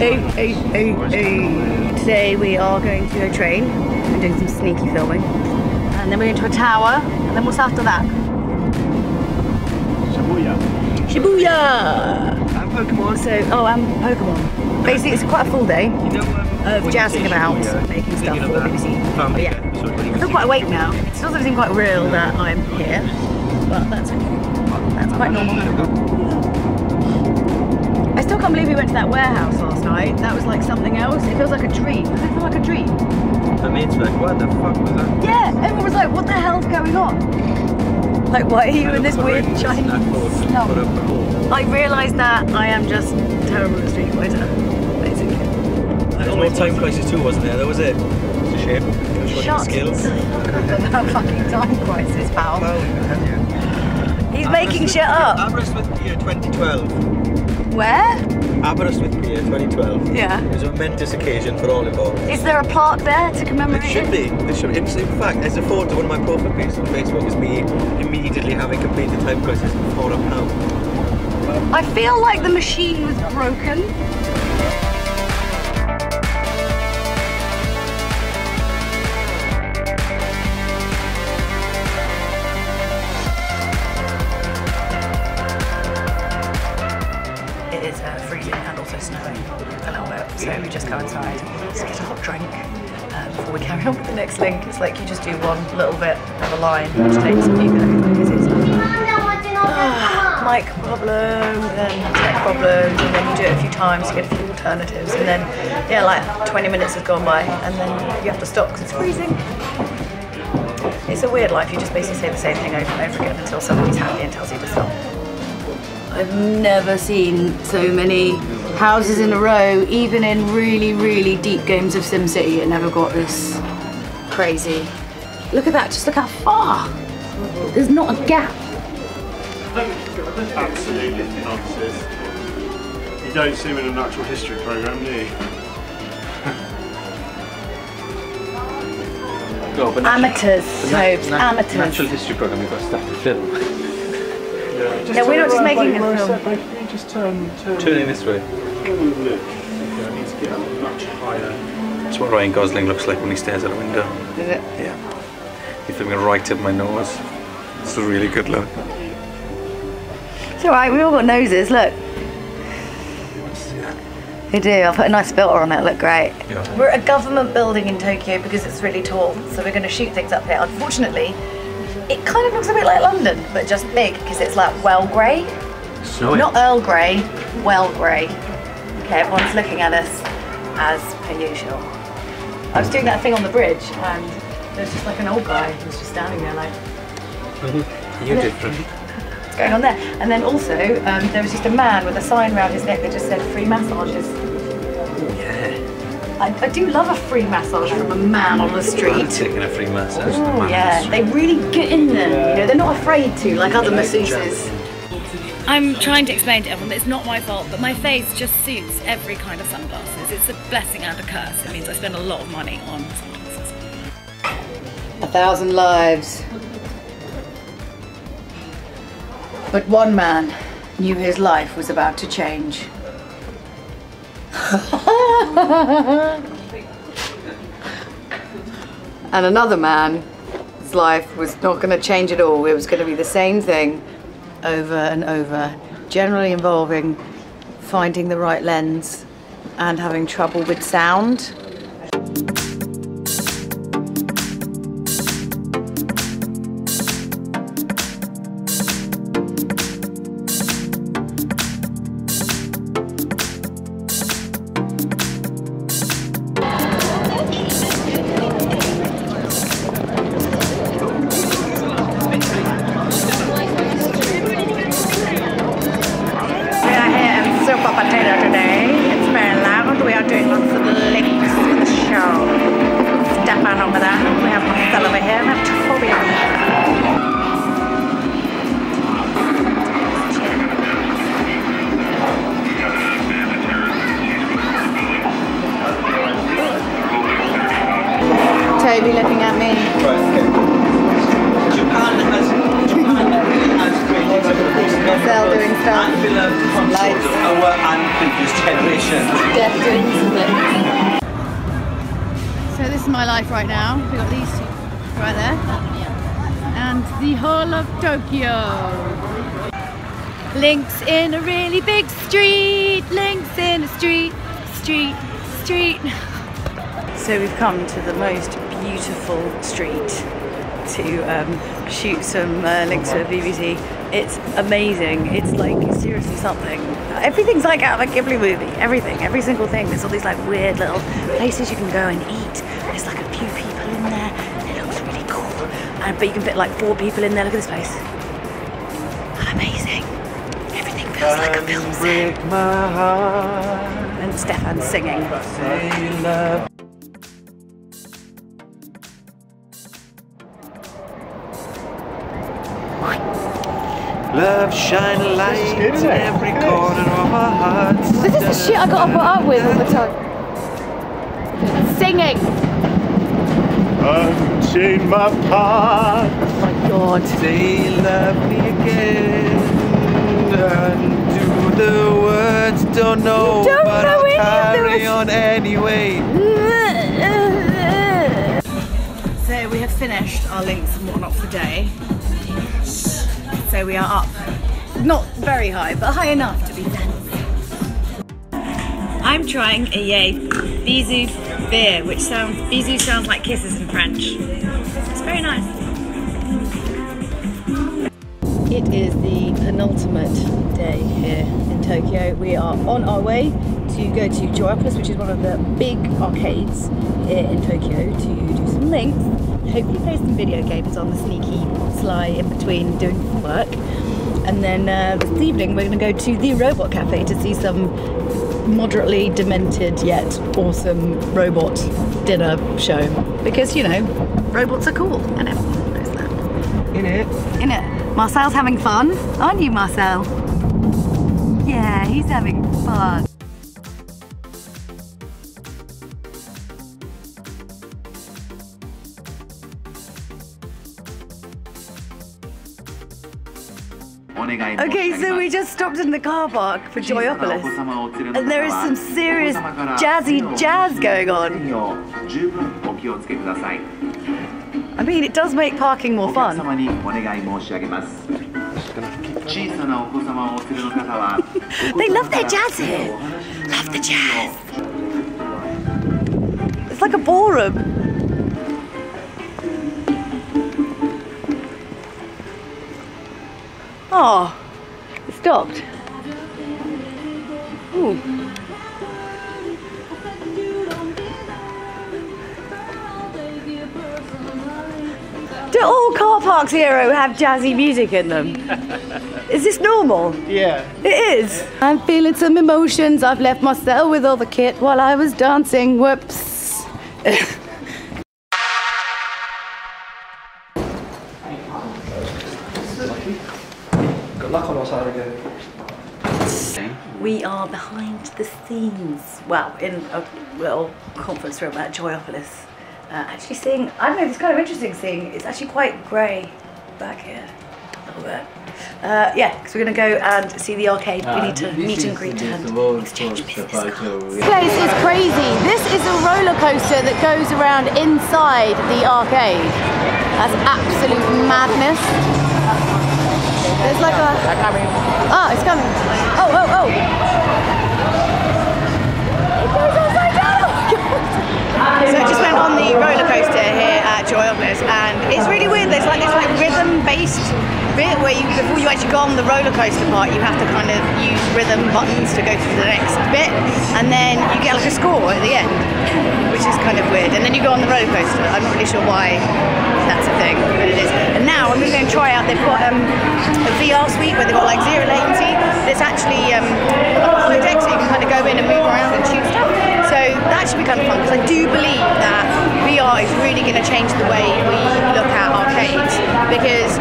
8. Today we are going to a train and doing some sneaky filming. And then we're going to a tower. And then what's after that? Shibuya. Shibuya! And Pokemon. So, oh, and Pokemon. Basically, it's quite a full day of jazzing about, making stuff for the BBC. But yeah, I feel quite awake now. It still doesn't seem quite real that I'm here, but that's okay. That's quite normal. I still can't believe we went to that warehouse last night. That was like something else. It feels like a dream. Does it feel like a dream? I mean, it's like, what the fuck was that? Yeah, everyone was like, what the hell's going on? Like, why are you in this weird Chinese slum? I realised that I am just terrible at Street Fighter, basically. There was more Time Crisis 2, wasn't there? That was it. It's a shame. It was shot. Skills. That fucking Time Crisis, pal. He's making shit up. Aberystwyth Pier 2012. Where? Aberystwyth Pier 2012. Yeah. It was a momentous occasion for all involved. Is there a plaque there to commemorate it? It should be. In fact, there's a photo on my profile piece on Facebook is me immediately having completed Time Crisis for a pound. I feel like the machine was broken. It is freezing and also snowing a little bit, so we just go inside to get a hot drink before we carry on with the next link. It's like you just do one little bit of a line, which takes a few minutes because it's mic problem, then tech problems, and then you do it a few times to get a few alternatives, and then, yeah, like 20 minutes has gone by, and then you have to stop because it's freezing. It's a weird life, you just basically say the same thing over and over again until somebody's happy and tells you to stop. I've never seen so many houses in a row, even in really, really deep games of SimCity, it never got this crazy. Look at that, just look how far! There's not a gap. Absolutely nonsense. You don't see them in a natural history program, do you? Oh, amateurs, Snopes, amateurs. Natural history program, you've got stuff to film. Yeah, no, we're not just making a film. Can you just turn in this way? Look, I need to get up much higher. That's what Ryan Gosling looks like when he stares out a window. Is it? Yeah. He's filming right up my nose. It's a really good look. It's alright, we all got noses, look. They do, I'll put a nice filter on it, look great. Yeah. We're at a government building in Tokyo because it's really tall, so we're going to shoot things up here. Unfortunately, it kind of looks a bit like London, but just big, because it's like well grey. Not Earl Grey, well grey. Okay, everyone's looking at us as per usual. I was doing that thing on the bridge, and there's just like an old guy who was just standing there like... You're different. Going on there, and then also there was just a man with a sign around his neck that just said free massages. Yeah, I do love a free massage from a man on the street. I'm taking a free massage. Oh yeah, they really get in there. Yeah. You know, they're not afraid to, like other masseuses. I'm trying to explain to everyone that it's not my fault, but my face just suits every kind of sunglasses. It's a blessing and a curse. It means I spend a lot of money on sunglasses. 1,000 lives. But one man knew his life was about to change. And another man, his life was not going to change at all. It was going to be the same thing over and over, generally involving finding the right lens and having trouble with sound. Looking at me. Japan has doing stuff. Lights. hydration. Death drinks and bits. So this is my life right now. We've got these two right there. And the whole of Tokyo. Links in a really big street. Links in a street, street, street. So we've come to the most beautiful street to shoot some links for BBC. It's amazing. It's like seriously something. Everything's like out of a Ghibli movie. Everything, every single thing. There's all these like weird little places you can go and eat. There's like a few people in there. And it looks really cool. But you can fit like 4 people in there. Look at this place. Amazing. Everything feels like a film set. And Stefan's singing. Love shine a light in every corner of our hearts. This is the shit I gotta put up with all the time. Singing! Unchain my heart. Oh my god. They love me again. Undo the words, don't know, don't but know I'll carry on anyway. So we have finished our links and whatnot for the day. So we are up, not very high, but high enough to be fancy. I'm trying a Bisou beer, which sounds, Bisou sounds like kisses in French. It's very nice. It is the penultimate day here in Tokyo. We are on our way to go to Joyopolis, which is one of the big arcades here in Tokyo, to do some links. Hopefully play some video games on the sneaky sly in between doing work, and then this evening we're going to go to the robot cafe to see some moderately demented yet awesome robot dinner show, because you know robots are cool and everyone knows that. In it Marcel's having fun, aren't you, Marcel? Yeah, he's having fun. Okay, so we just stopped in the car park for Joyopolis, and there is some serious jazzy jazz going on. I mean, it does make parking more fun. They love their jazz here. Love the jazz. It's like a ballroom. Oh, it stopped. Ooh. Do all car parks here have jazzy music in them? Is this normal? Yeah. It is. I'm feeling some emotions. I've left my cell with all the kit while I was dancing. Whoops. We are behind the scenes, well, in a little conference room at Joyopolis. Actually seeing, I don't know, it's kind of interesting seeing, it's actually quite grey back here, a little bit. Yeah, because we're going to go and see the arcade. We need to meet and greet and exchange business cards. This place is crazy. This is a roller coaster that goes around inside the arcade. That's absolute madness. There's like a... Oh, it's coming. Oh, oh, oh. It goes upside down. So I just went on the roller coaster here at Joyopolis, and it's really weird. There's like this like rhythm-based bit where you, before you actually go on the roller coaster part, you have to kind of use rhythm buttons to go to the next bit, and then you get like a score at the end, which is kind of weird. And then you go on the roller coaster. I'm not really sure why that's a thing, but it is. And now I'm really going to try out. They've got a VR suite where they've got like zero latency. There's actually hollow deck, so you can kind of go in and move around and shoot stuff. So that should be kind of fun, because I do believe that VR is really going to change the way we look at arcades, because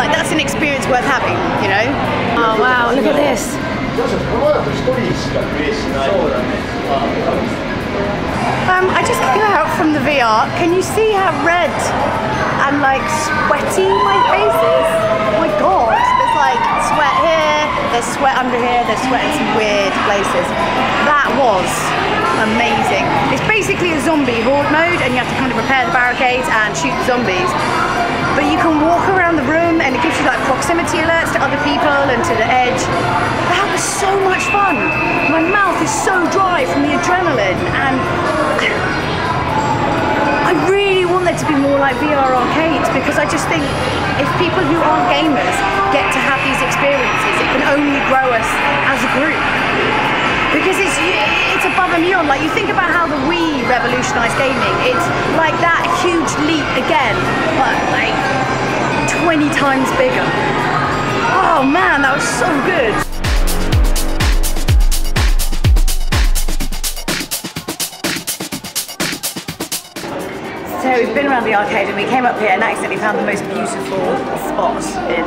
like that's an experience worth having, you know. Oh wow! Look at this. I just got out from the VR. Can you see how red and like sweaty my face is? Oh my god, there's like sweat here, there's sweat sweat under here, they sweat in some weird places. That was amazing. It's basically a zombie horde mode, and you have to kind of repair the barricades and shoot zombies. But you can walk around the room and it gives you like proximity alerts to other people and to the edge. That was so much fun. My mouth is so dry from the adrenaline, and I really want there to be more like VR arcades, because I just think if people who aren't gamers get to have these experiences, it can only grow us as a group. Because it's above and beyond. Like, you think about how the Wii revolutionised gaming, it's like that huge leap again, but like 20 times bigger. Oh man, that was so good. So we've been around the arcade and we came up here and accidentally found the most beautiful spot in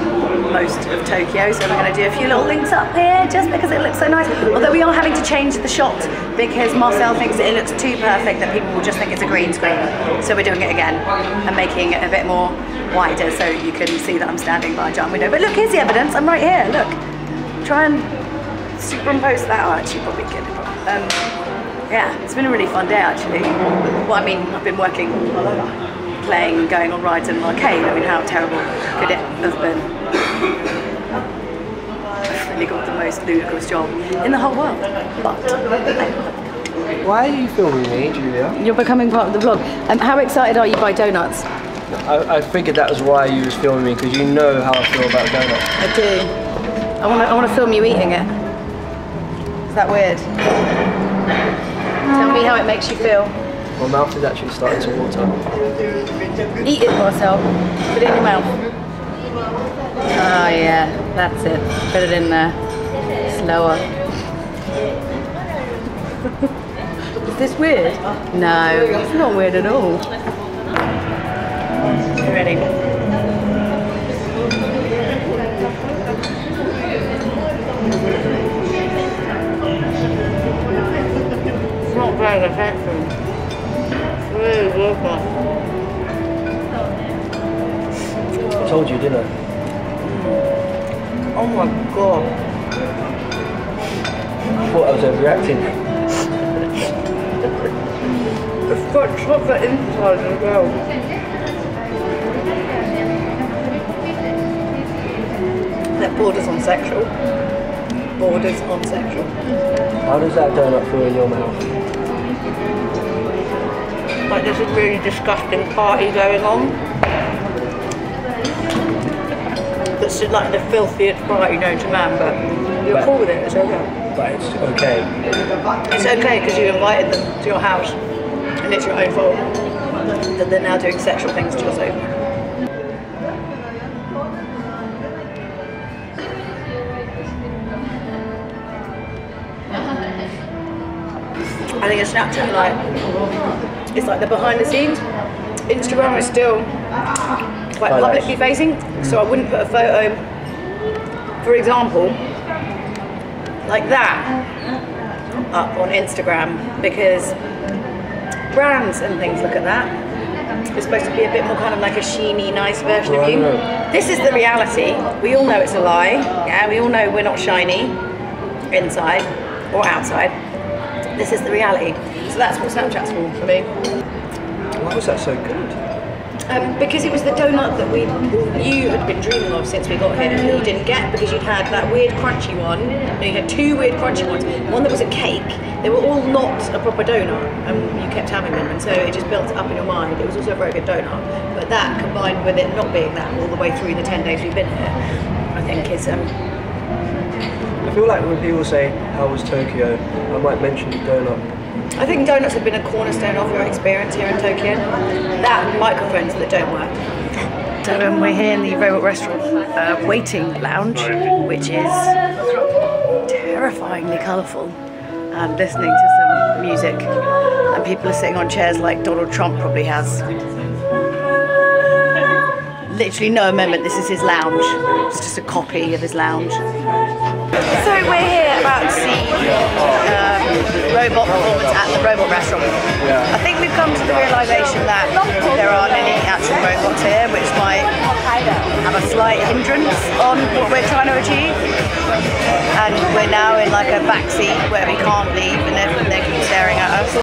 most of Tokyo, so we're going to do a few little links up here just because it looks so nice. Although we are having to change the shot because Marcel thinks it looks too perfect, that people will just think it's a green screen. So we're doing it again and making it a bit more wider so you can see that I'm standing by a giant window. But look, here's the evidence, I'm right here, look. Try and superimpose that. Oh, actually probably good. Yeah, it's been a really fun day actually. Well, I mean, I've been working all over, playing and going on rides in an arcade. I mean, how terrible could it have been? I've really got the most ludicrous job in the whole world, but... Why are you filming me, Julia? You're becoming part of the vlog. How excited are you by donuts? I figured that was why you was filming me, because you know how I feel about donuts. I do. I want to film you eating it. Is that weird? Tell me how it makes you feel. My mouth is actually starting to water. Eat it, Marcel. Put it in your mouth. Oh yeah, that's it. Put it in there. Slower. Is this weird? No, it's not weird at all. You ready? I told you, didn't I? Oh my god. I thought I was overreacting. It's got chocolate inside as well. That borders on sexual. Borders on sexual. How does that donut feel in your mouth? Like there's a really disgusting party going on. That's like the filthiest party known to man, but you're cool with it, it's okay. But it's okay. It's okay because you invited them to your house and it's your own fault that they're now doing sexual things to us over. I think it's Snapchat, like, it's like the behind the scenes. Instagram is still quite publicly facing, so I wouldn't put a photo, for example, like that up on Instagram, because brands and things look at that. It's supposed to be a bit more kind of like a sheeny, nice version of you. This is the reality. We all know it's a lie. Yeah, we all know we're not shiny inside or outside. This is the reality. So that's what Snapchat's for me. Why was that so good? Because it was the donut that you had been dreaming of since we got here and you didn't get, because you'd had that weird crunchy one. No, you had two weird crunchy ones. One that was a cake. They were all not a proper donut and you kept having them, and so it just built up in your mind. It was also a very good donut. But that combined with it not being that all the way through the 10 days we've been here, I think is... I feel like when people say, how was Tokyo, I might mention the donut. I think donuts have been a cornerstone of your experience here in Tokyo. That, microphones that don't work. So we're here in the robot restaurant waiting lounge, which is terrifyingly colourful, and listening to some music. And people are sitting on chairs like Donald Trump probably has. Literally no amendment, this is his lounge. It's just a copy of his lounge. So we're here about to see robot performance at the robot restaurant. I think we've come to the realisation that there aren't any actual robots here, which might have a slight hindrance on what we're trying to achieve. and we're now in like a back seat where we can't leave, and they keep staring at us.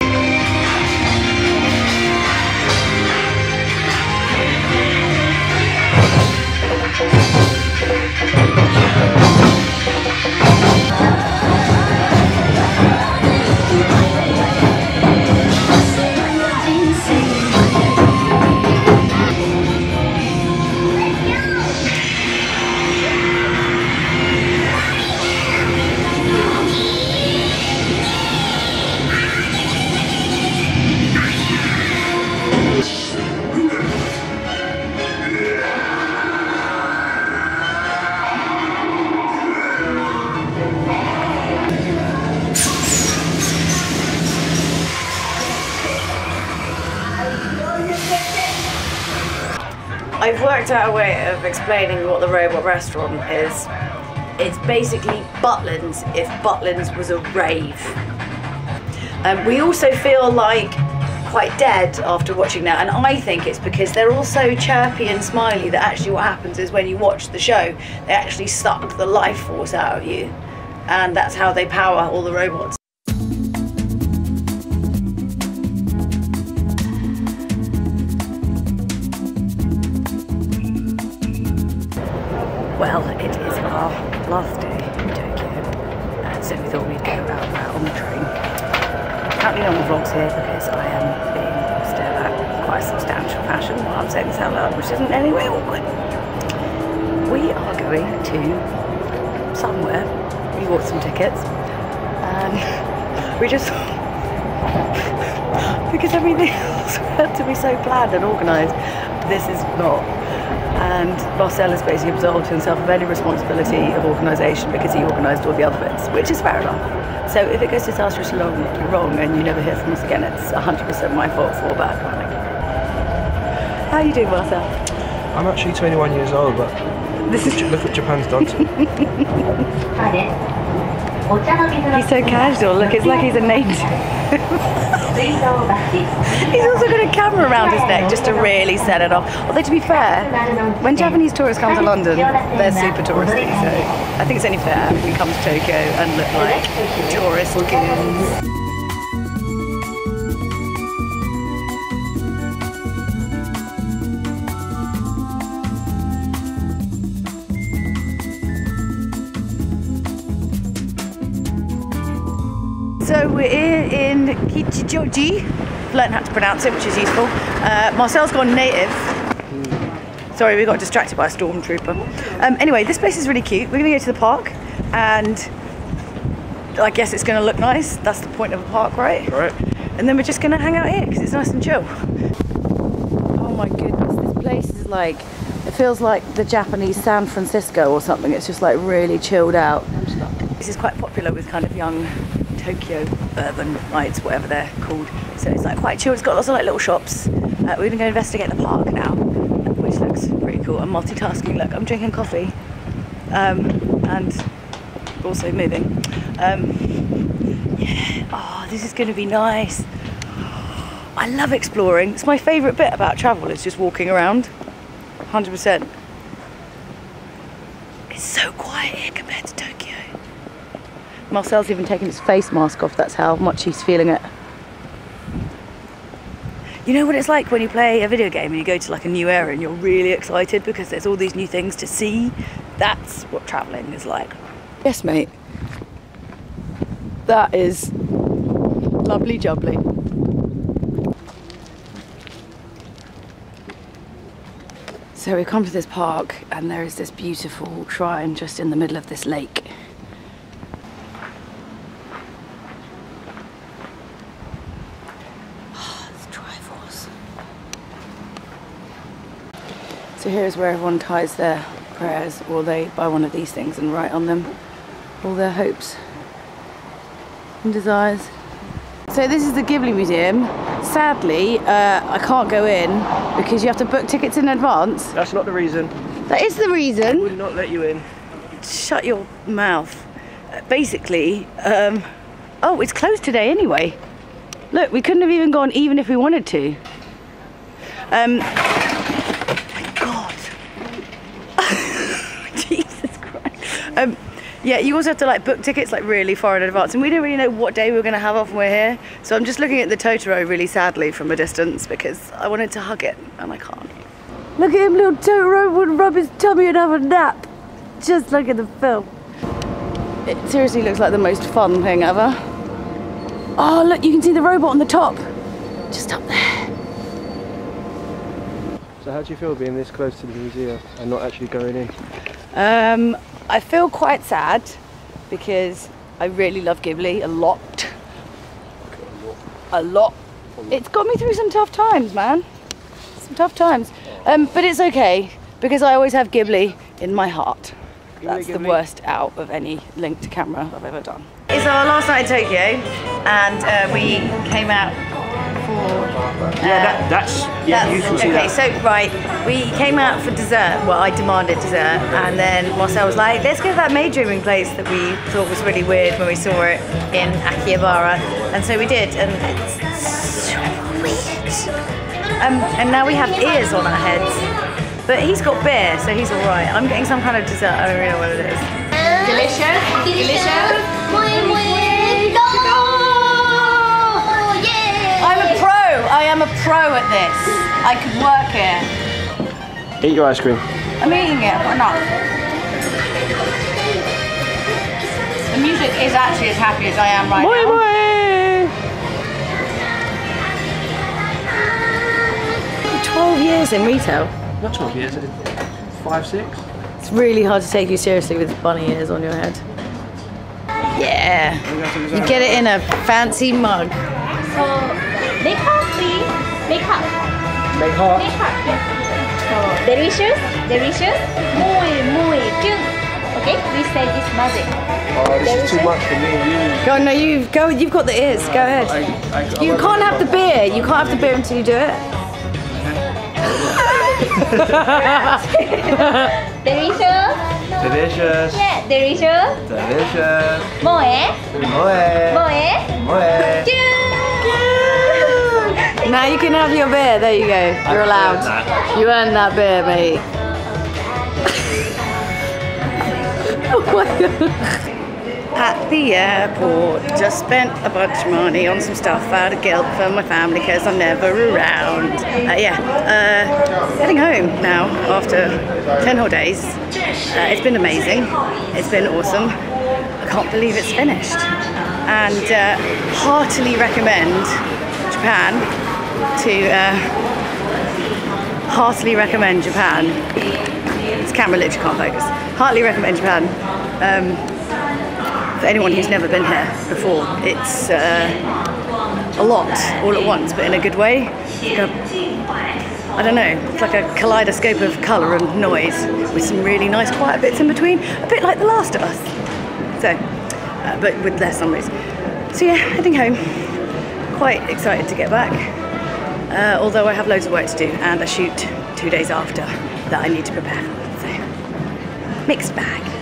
I've worked out a way of explaining what the robot restaurant is. It's basically Butlins if Butlins was a rave. We also feel like quite dead after watching that, and I think it's because they're all so chirpy and smiley that actually what happens is when you watch the show, they actually suck the life force out of you, and that's how they power all the robots. Well, it is our last day in Tokyo, so we thought we'd go out on the train. Can't be long vlogs here because I am being stared at in quite a substantial fashion while I'm saying this out loud, which isn't anyway awkward. We are going to somewhere. We bought some tickets. We just... because everything else had to be so planned and organised, this is not. And Marcel has basically absolved himself of any responsibility of organisation because he organised all the other bits, which is fair enough. So if it goes disastrously wrong and you never hear from us again, it's 100% my fault for bad planning. How are you doing, Marcel? I'm actually 21 years old, but look what Japan's done to me. He's so casual, look, it's like he's a native. He's also got a camera around his neck just to really set it off. Although to be fair, when Japanese tourists come to London, they're super touristy, so I think it's only fair we come to Tokyo and look like tourist goons. So we're in Kichijoji, I've learned how to pronounce it, which is useful. Marcel's gone native. Sorry, we got distracted by a stormtrooper. Anyway, this place is really cute. We're going to go to the park, and I guess it's going to look nice. That's the point of a park, right? Right. And then we're just going to hang out here because it's nice and chill. Oh my goodness, this place is like, it feels like the Japanese San Francisco or something. It's just like really chilled out. This is quite popular with kind of young Tokyo urban rides, whatever they're called. So it's like quite chill. It's got lots of like little shops. We're gonna go investigate the park now, which looks pretty cool. I'm multitasking. Look, I'm drinking coffee and also moving. Yeah. Oh, this is gonna be nice. I love exploring. It's my favourite bit about travel. Is just walking around. 100%. It's so quiet here compared to Tokyo. Marcel's even taken his face mask off, that's how much he's feeling it. You know what it's like when you play a video game and you go to like a new area and you're really excited because there's all these new things to see? That's what travelling is like. Yes, mate. That is lovely jubbly. So we've come to this park and there is this beautiful shrine just in the middle of this lake. So here is where everyone ties their prayers, or they buy one of these things and write on them all their hopes and desires. So this is the Ghibli Museum. Sadly, I can't go in because you have to book tickets in advance. That's not the reason. That is the reason. I would not let you in. Shut your mouth. Basically, oh, it's closed today anyway. Look, we couldn't have even gone even if we wanted to. Yeah, you also have to like book tickets like really far in advance, and we don't really know what day we're going to have off when we're here. So I'm just looking at the Totoro really sadly from a distance because I wanted to hug it and I can't. Look at him, little Totoro would rub his tummy and have a nap, just like in the film. It seriously looks like the most fun thing ever. Oh look, you can see the robot on the top, just up there. So how do you feel being this close to the museum and not actually going in? I feel quite sad because I really love Ghibli a lot. It's got me through some tough times, man. Some tough times. But it's okay because I always have Ghibli in my heart. That's the worst out of any linked camera I've ever done. It's our last night in Tokyo and we came out for... we came out for dessert. Well, I demanded dessert, and then Marcel was like, let's go to that maid rooming place that we thought was really weird when we saw it in Akihabara, and so we did, and it's so weird. And now we have ears on our heads. But he's got beer, so he's alright. I'm getting some kind of dessert, I don't really know what it is. Delicious? Delicious? I'm a pro! I am a pro at this. I could work here. Eat your ice cream. I'm eating it, why not? The music is actually as happy as I am right now. 12 years in retail. Not 12 years, 5, 6. It's really hard to take you seriously with bunny ears on your head. Yeah, you get it in a fancy mug. So, make up, please. Make up. Make up. Make up. So, delicious, delicious. Muy, muy cute. Okay, we say this magic. Oh, this delicious. Is too much for me and you. God, no, you go. You've got the ears. Go ahead. You can't have the beer. You can't have the beer until you do it. Delicious. Delicious. Yeah, delicious. Delicious. Moe. Moe. Moe. Moe. Cute. Now you can have your beer. There you go. You're allowed. You earned that beer, mate. Oh my God. At the airport, just spent a bunch of money on some stuff out of guilt for my family because I'm never around. Heading home now after 10 whole days. It's been amazing. It's been awesome. I can't believe it's finished. And heartily recommend Japan to... heartily recommend Japan. This camera literally can't focus. Heartily recommend Japan. For anyone who's never been here before, it's a lot all at once, but in a good way. I don't know, it's like a kaleidoscope of colour and noise with some really nice quiet bits in between, a bit like The Last of Us, so, but with less noise. So yeah, heading home, quite excited to get back, although I have loads of work to do and I shoot 2 days after that I need to prepare for, so mixed bag.